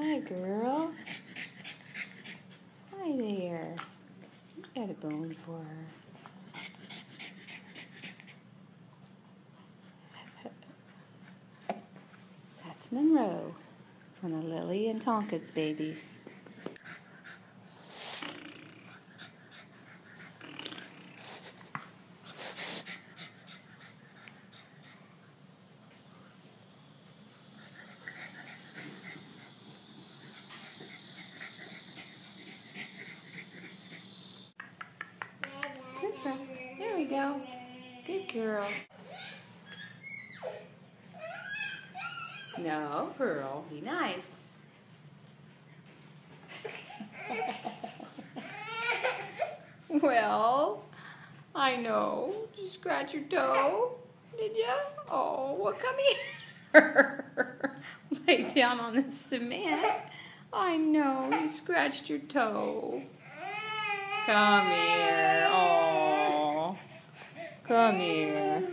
Hi, girl. Hi there. You got a bone for her. That's Monroe. It's one of Lily and Tonka's babies. There we go. Good girl. No, Pearl. Be nice. Well, I know. Did you scratch your toe? Did you? Oh, well, come here. Lay down on the cement. I know. You scratched your toe. Come here. Come here.